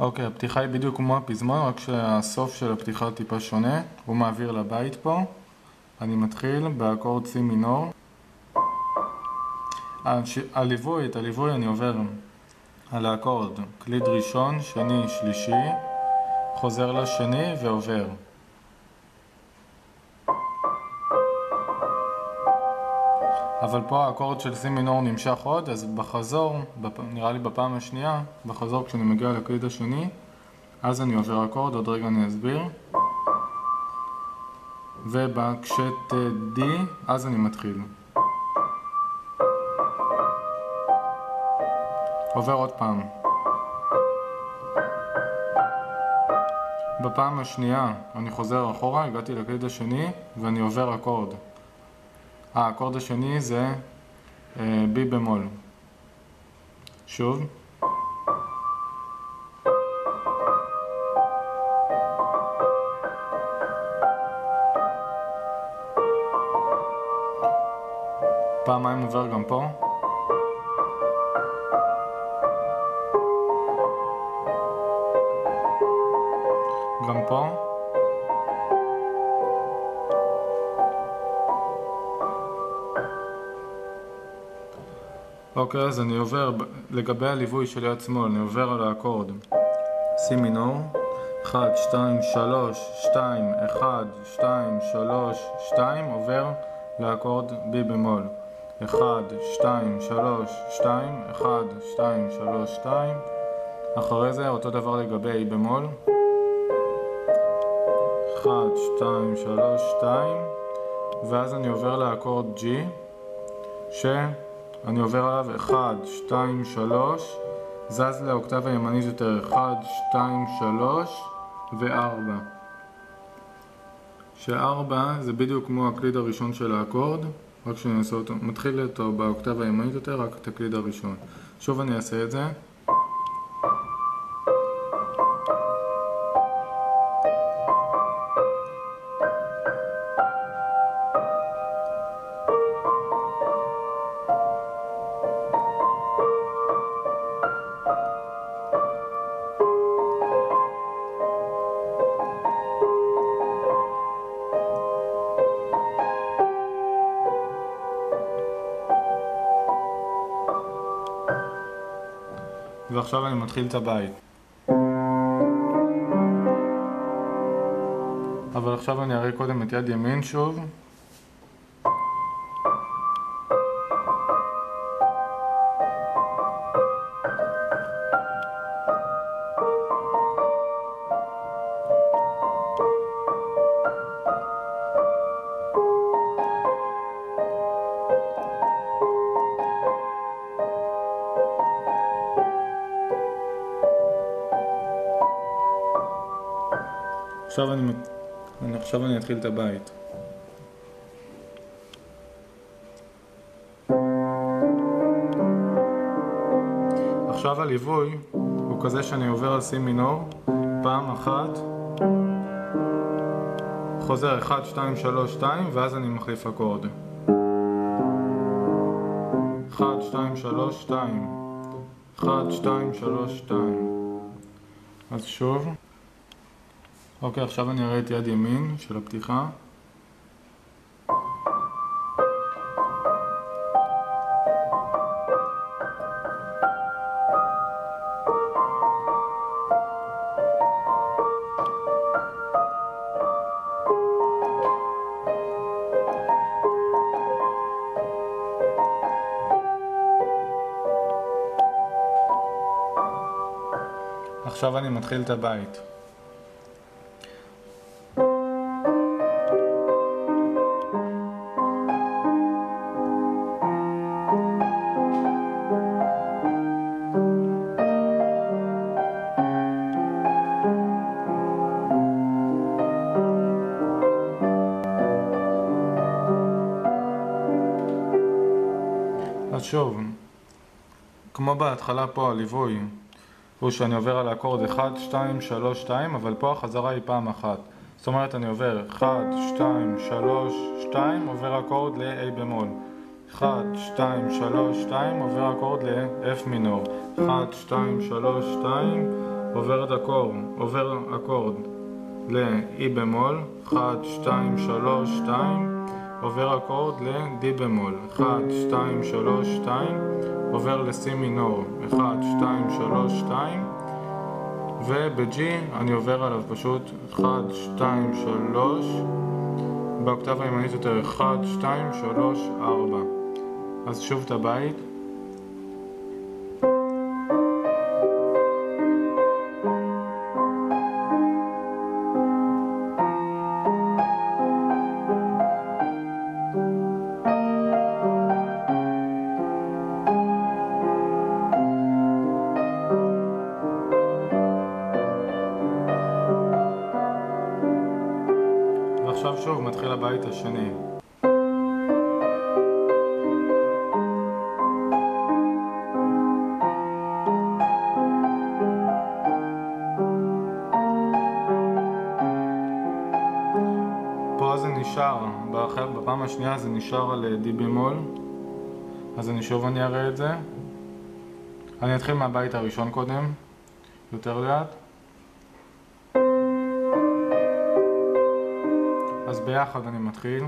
אוקיי, הפתיחה היא בדיוק כמו הפזמון, רק שהסוף של הפתיחה טיפה שונה. הוא מעביר לבית פה. אני מתחיל באקורד C מינור. את הליווי אני עובר על האקורד. קליד ראשון, שני, שלישי, חוזר לשני ועובר. אבל פה האקורד של סי מינור נמשך עוד, אז בחזור, נראה לי בפעם השנייה, בחזור כשאני מגיע לקליד השני, אז אני עובר אקורד, עוד רגע אני אסביר. ובקשת D, אז אני מתחיל. עובר עוד פעם. בפעם השנייה אני חוזר אחורה, הגעתי לקליד השני ואני עובר אקורד. האקורד השני זה בי במול. שוב. פעמיים עובר גם פה. גם פה. אוקיי, אז אני עובר, לגבי הליווי של יד שמאל, אני עובר על האקורד סי מינור 1, 2, 3, 2, 1, 2, 3, 2 עובר לאקורד בי במול 1, 2, 3, 2, 1, 2, 3, 2 אחרי זה אותו דבר לגבי אי במול 1, 2, 3, 2 ואז אני עובר לאקורד G ש... אני עובר עליו 1, 2, 3, זז לאוקטב הימנית יותר 1, 2, 3 ו-4 ש-4 זה בדיוק כמו הקליד הראשון של האקורד, רק שאני אעשה אותו, מתחיל אותו באוקטב הימנית יותר, רק את הקליד הראשון. שוב אני אעשה את זה. ועכשיו אני מתחיל את הבית. אבל עכשיו אני אראה קודם את יד ימין שוב. עכשיו אני אתחיל את הבית. עכשיו הליווי הוא כזה שאני עובר על סי מינור פעם אחת, חוזר 1, 2, 3, 2 ואז אני מחליף אקורד 1, 2, 3, 2 1, 2, 3, 2 אז שוב. אוקיי, עכשיו אני אראה את יד ימין של הפתיחה. עכשיו אני מתחיל את הבית. שוב, כמו בהתחלה פה הליווי הוא שאני עובר על האקורד 1, 2, 3, 2 אבל פה החזרה היא פעם אחת, זאת אומרת אני עובר 1, 2, 3, 2 עובר אקורד ל-A במול 1, 2, 3, 2 עובר אקורד ל-F מינור 1, 2, 3, 2 עובר אקורד ל-E במול, 1, 2, 3, 2, עובר אקורד ל-D במול, 1, 2, 3, 2, עובר ל-C מינור, 1, 2, 3, 2, וב-G אני עובר עליו פשוט 1, 2, 3, באוקטבה הימנית יותר 1, 2, 3, 4. אז שוב את הבית. עכשיו שוב מתחיל הבית השני. פה זה נשאר, בפעם השנייה זה נשאר על די במול, אז אני שוב אראה את זה. אני אתחיל מהבית הראשון קודם, יותר לאט. אז ביחד אני מתחיל.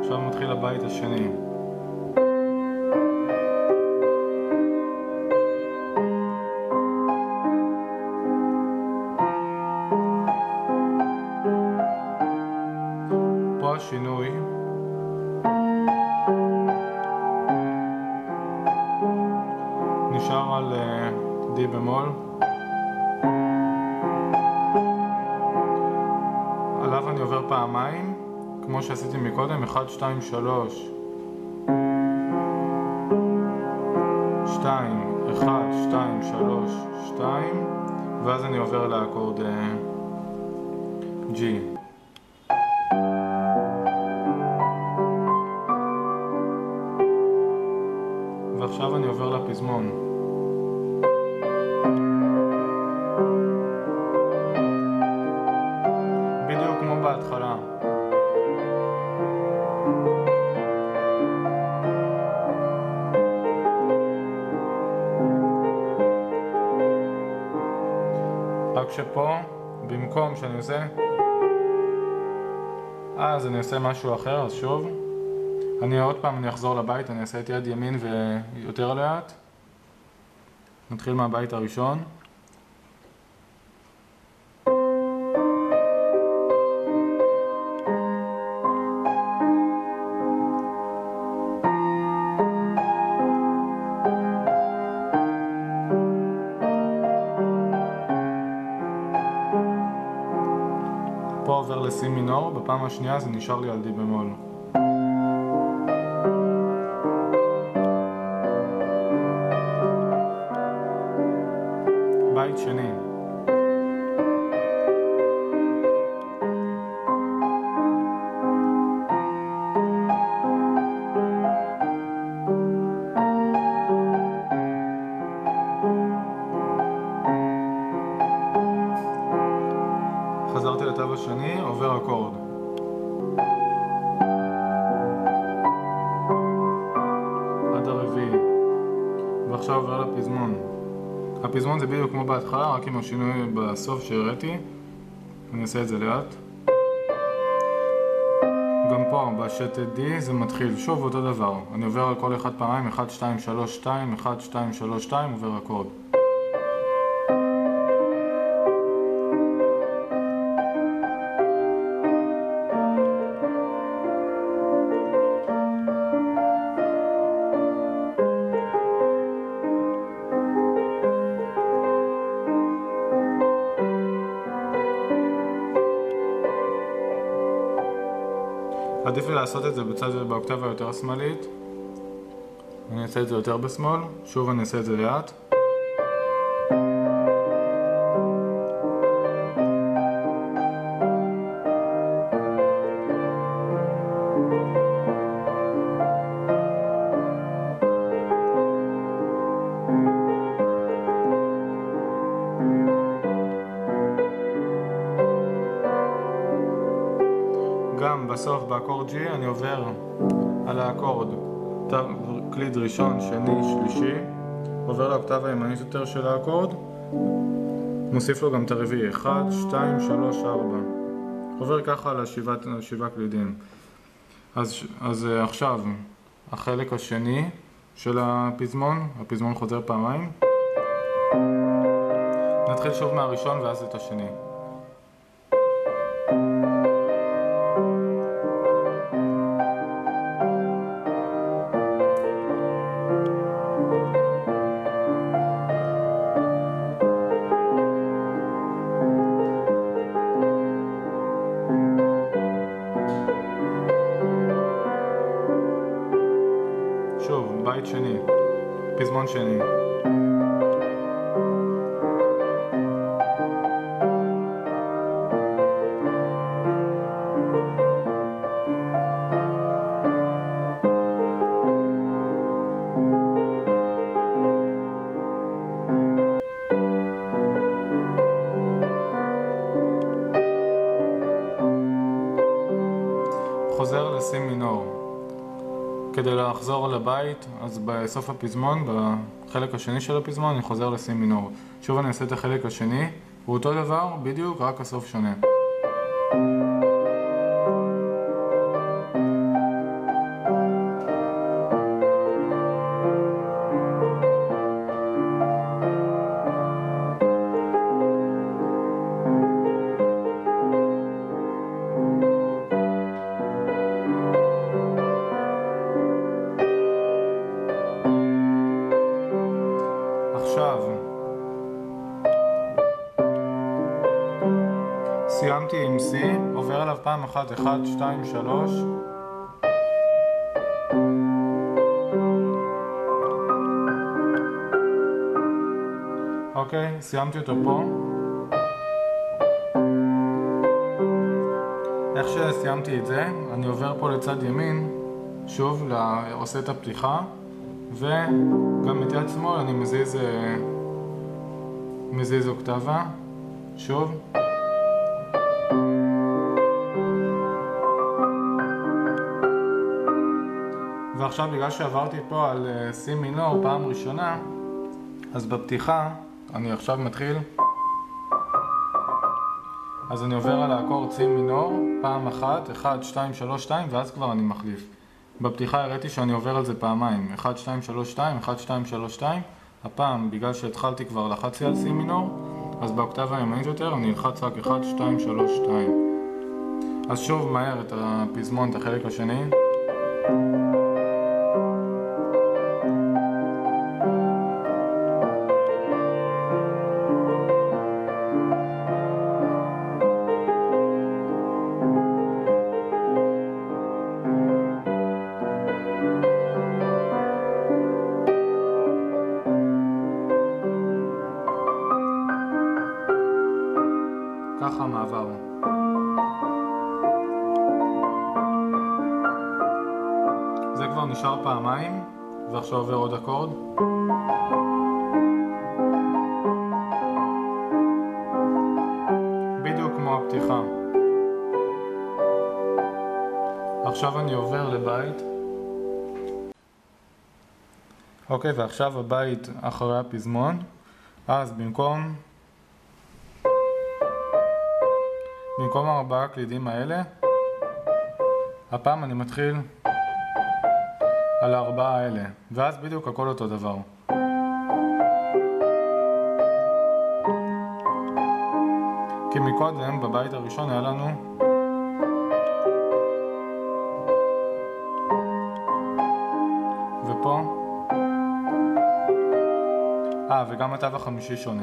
עכשיו מתחיל הבית השני. שינוי נשאר על די במול, עליו אני עובר פעמיים כמו שעשיתי מקודם, 1, 2, 3 2, 1, 2, 3, 2 ואז אני עובר לאקורד G. עכשיו אני עובר לפזמון. בדיוק כמו בהתחלה. רק שפה, במקום שאני עושה, אז אני עושה משהו אחר, אז שוב. אני עוד פעם אני אחזור לבית, אני אעשה את יד ימין ויותר לאט. נתחיל מהבית הראשון. פה עובר לסי מינור, בפעם השנייה זה נשאר לי על די במול. בית שני. חזרתי לתו השני, עובר אקורד. עד הרביעי. ועכשיו עובר לפזמון. הפזמון זה בדיוק כמו בהתחלה, רק עם השינוי בסוף שהראיתי. אני אעשה את זה לאט. גם פה, בשטט D זה מתחיל. שוב אותו דבר. אני עובר על כל אחד פעמיים, 1, 2, 3, 2, 1, 2, 3, 2, עובר אקורד. עדיף לי לעשות את זה בצד באוקטבה יותר שמאלית. אני אעשה את זה יותר בשמאל. שוב אני אעשה את זה לאט. גם בסוף באקורד G אני עובר על האקורד קליד ראשון, שני, שלישי, עובר לאוקטב הימנית יותר של האקורד, מוסיף לו גם את הרביעי 1, 2, 3, 4, עובר ככה על שבעה קלידים. אז עכשיו החלק השני של הפזמון חוזר פעמיים, נתחיל שוב מהראשון ואז את השני. שוב, בית שני, פזמון שני. חוזר לסי מינור. כדי לחזור לבית, אז בסוף הפזמון, בחלק השני של הפזמון, אני חוזר לסי מינור. שוב אני אעשה את החלק השני, הוא אותו דבר, בדיוק, רק הסוף שונה. סיימתי עם C, עובר עליו פעם אחת, 1, 2, 3, אוקיי, סיימתי אותו פה. איך שסיימתי את זה, אני עובר פה לצד ימין, שוב, עושה את הפתיחה, וגם מצד שמאל אני מזיז אוקטבה, שוב. ועכשיו בגלל שעברתי פה על סי מינור פעם ראשונה, אז בפתיחה אני עכשיו מתחיל, אז אני עובר על האקורד סי מינור פעם אחת, 1, 2, 3, 2, ואז כבר אני מחליף. בפתיחה הראיתי שאני עובר על זה פעמיים, 1, 2, 3, 2, 1, 2, 3, 2. הפעם בגלל שהתחלתי כבר לחצי על סי מינור, אז באוקטבה הימנית יותר אני אלחץ רק 1, 2, 3, 2. אז שוב מהר את הפזמון, את החלק השני. ככה המעבר. זה כבר נשאר פעמיים, ועכשיו עובר עוד אקורד. בדיוק כמו הפתיחה. עכשיו אני עובר לבית. אוקיי, ועכשיו הבית אחרי הפזמון. אז במקום ארבעה הקלידים האלה, הפעם אני מתחיל על הארבעה האלה, ואז בדיוק הכל אותו דבר. כי מקודם בבית הראשון היה לנו ופה וגם התו החמישי שונה,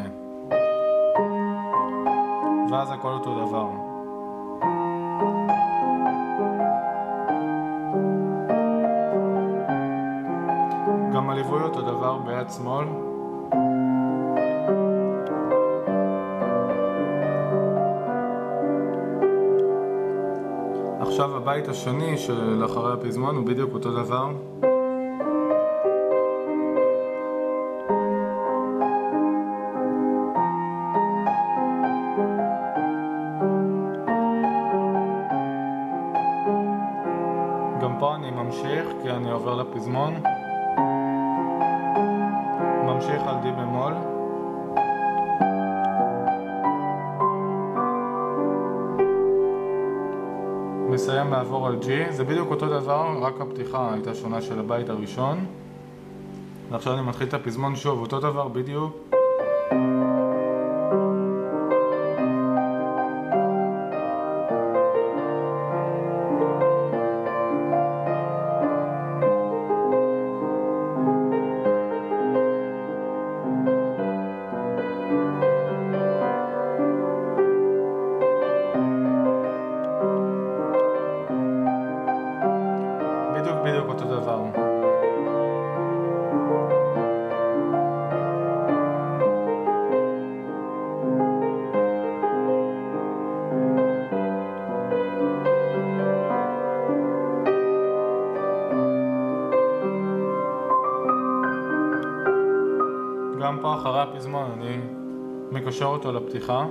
ואז הכל אותו דבר. גם הליווי אותו דבר ביד שמאל. עכשיו הבית השני של אחרי הפזמון הוא בדיוק אותו דבר. גם פה אני ממשיך כי אני עובר לפזמון, ממשיך על די במול, מסיים לעבור על G. זה בדיוק אותו דבר, רק הפתיחה הייתה שונה של הבית הראשון. ועכשיו אני מתחיל את הפזמון שוב, אותו דבר בדיוק. בדיוק אותו דבר. גם פה אחרי הפזמון אני מקשר אותו לפתיחה.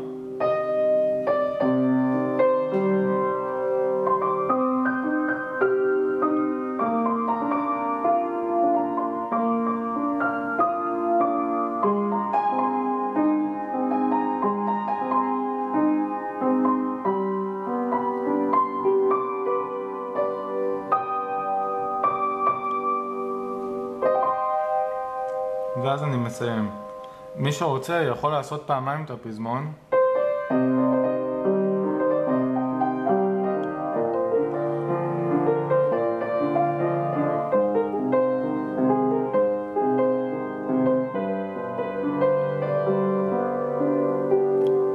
ואז אני מסיים. מי שרוצה יכול לעשות פעמיים את הפזמון,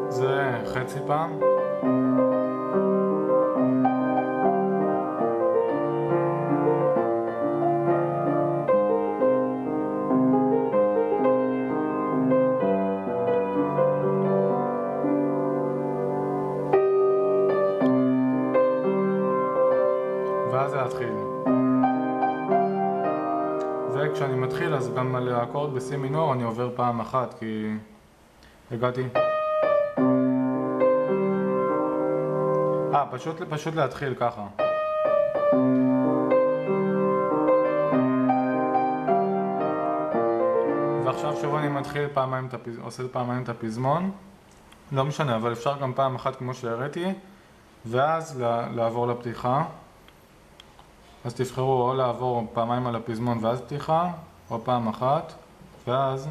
זה חצי פעם, ואז להתחיל. וכשאני מתחיל אז גם על האקורד בסי מינור אני עובר פעם אחת כי הגעתי. פשוט להתחיל ככה. ועכשיו שוב אני מתחיל פעמיים, עושה פעמיים את הפזמון. לא משנה, אבל אפשר גם פעם אחת כמו שהראיתי. ואז לעבור לפתיחה. אז תבחרו או לעבור פעמיים על הפזמון ואז פתיחה, או פעם אחת, ואז...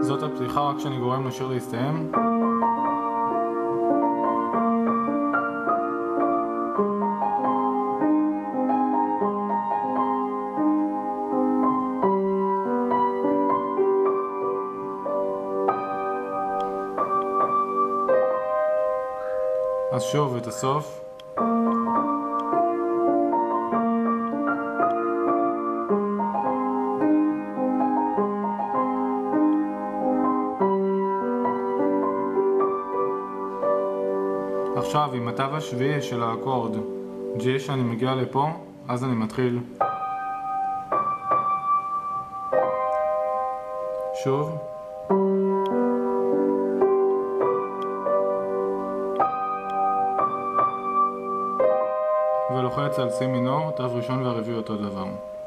זאת הפתיחה רק כשאני גורם לשיר להסתיים. אז שוב את הסוף. עכשיו עם התו השביעי של האקורד G שאני מגיע לפה, אז אני מתחיל שוב. ולוחץ על סי מינור, תו ראשון והרביעי אותו דבר.